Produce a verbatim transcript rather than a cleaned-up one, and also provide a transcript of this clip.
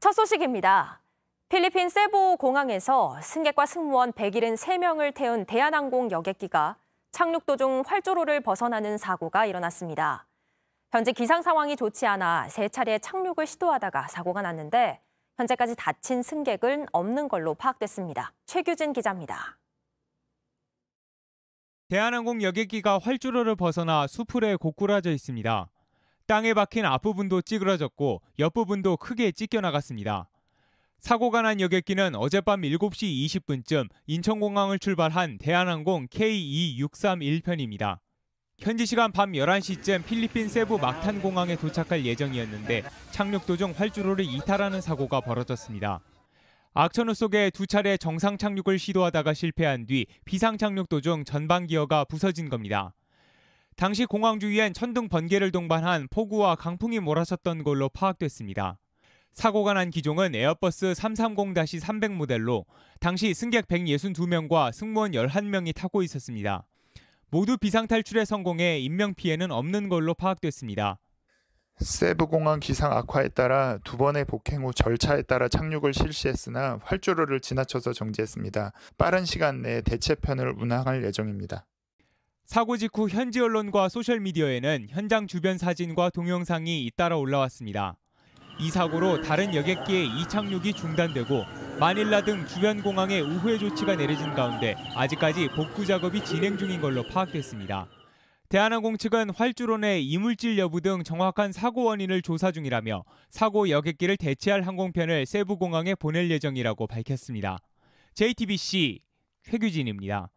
첫 소식입니다. 필리핀 세부 공항에서 승객과 승무원 백칠십삼 명을 태운 대한항공 여객기가 착륙 도중 활주로를 벗어나는 사고가 일어났습니다. 현재 기상 상황이 좋지 않아 세 차례 착륙을 시도하다가 사고가 났는데 현재까지 다친 승객은 없는 걸로 파악됐습니다. 최규진 기자입니다. 대한항공 여객기가 활주로를 벗어나 수풀에 고꾸라져 있습니다. 땅에 박힌 앞부분도 찌그러졌고 옆부분도 크게 찢겨나갔습니다. 사고가 난 여객기는 어젯밤 일곱 시 이십 분쯤 인천공항을 출발한 대한항공 케이 이 육삼일 편입니다. 현지 시간 밤 열한 시쯤 필리핀 세부 막탄공항에 도착할 예정이었는데 착륙 도중 활주로를 이탈하는 사고가 벌어졌습니다. 악천후 속에 두 차례 정상 착륙을 시도하다가 실패한 뒤 비상 착륙 도중 전방 기어가 부서진 겁니다. 당시 공항 주위엔 천둥 번개를 동반한 폭우와 강풍이 몰아쳤던 걸로 파악됐습니다. 사고가 난 기종은 에어버스 삼백삼십 삼백 모델로 당시 승객 백육십이 명과 승무원 열한 명이 타고 있었습니다. 모두 비상탈출에 성공해 인명피해는 없는 걸로 파악됐습니다. 세부 공항 기상 악화에 따라 두 번의 복행 후 절차에 따라 착륙을 실시했으나 활주로를 지나쳐서 정지했습니다. 빠른 시간 내에 대체편을 운항할 예정입니다. 사고 직후 현지 언론과 소셜미디어에는 현장 주변 사진과 동영상이 잇따라 올라왔습니다. 이 사고로 다른 여객기의 이착륙이 중단되고 마닐라 등 주변 공항에 우회 조치가 내려진 가운데 아직까지 복구 작업이 진행 중인 걸로 파악됐습니다. 대한항공 측은 활주로 내 이물질 여부 등 정확한 사고 원인을 조사 중이라며 사고 여객기를 대체할 항공편을 세부 공항에 보낼 예정이라고 밝혔습니다. 제이티비씨 최규진입니다.